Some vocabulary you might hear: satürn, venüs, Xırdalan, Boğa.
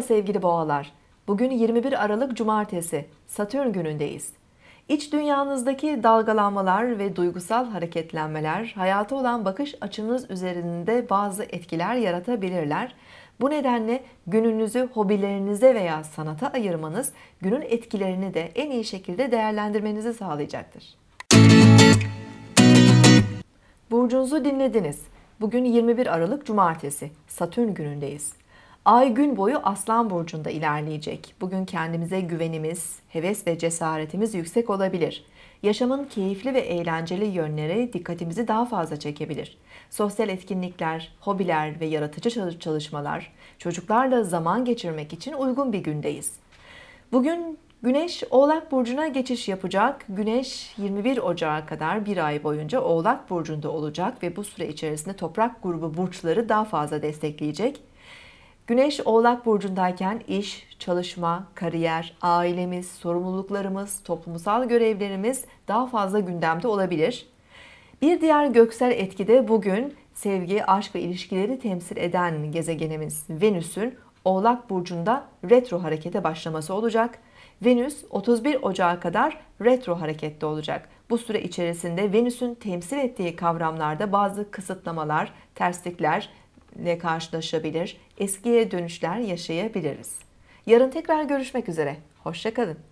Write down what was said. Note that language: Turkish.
Merhaba sevgili boğalar. Bugün 21 Aralık Cumartesi, Satürn günündeyiz. İç dünyanızdaki dalgalanmalar ve duygusal hareketlenmeler hayata olan bakış açınız üzerinde bazı etkiler yaratabilirler. Bu nedenle gününüzü hobilerinize veya sanata ayırmanız günün etkilerini de en iyi şekilde değerlendirmenizi sağlayacaktır. Burcunuzu dinlediniz. Bugün 21 Aralık Cumartesi, Satürn günündeyiz. Ay gün boyu Aslan burcunda ilerleyecek. Bugün kendimize güvenimiz, heves ve cesaretimiz yüksek olabilir. Yaşamın keyifli ve eğlenceli yönleri dikkatimizi daha fazla çekebilir. Sosyal etkinlikler, hobiler ve yaratıcı çalışmalar, çocuklarla zaman geçirmek için uygun bir gündeyiz. Bugün Güneş Oğlak burcuna geçiş yapacak. Güneş 21 Ocak'a kadar bir ay boyunca Oğlak burcunda olacak ve bu süre içerisinde toprak grubu burçları daha fazla destekleyecek. Güneş Oğlak burcundayken iş, çalışma, kariyer, ailemiz, sorumluluklarımız, toplumsal görevlerimiz daha fazla gündemde olabilir. Bir diğer göksel etkide bugün sevgi, aşk ve ilişkileri temsil eden gezegenimiz Venüs'ün Oğlak burcunda retro harekete başlaması olacak. Venüs 31 Ocak'a kadar retro harekette olacak. Bu süre içerisinde Venüs'ün temsil ettiği kavramlarda bazı kısıtlamalar, terslikler ile karşılaşabilir, eskiye dönüşler yaşayabiliriz. Yarın tekrar görüşmek üzere. Hoşça kalın.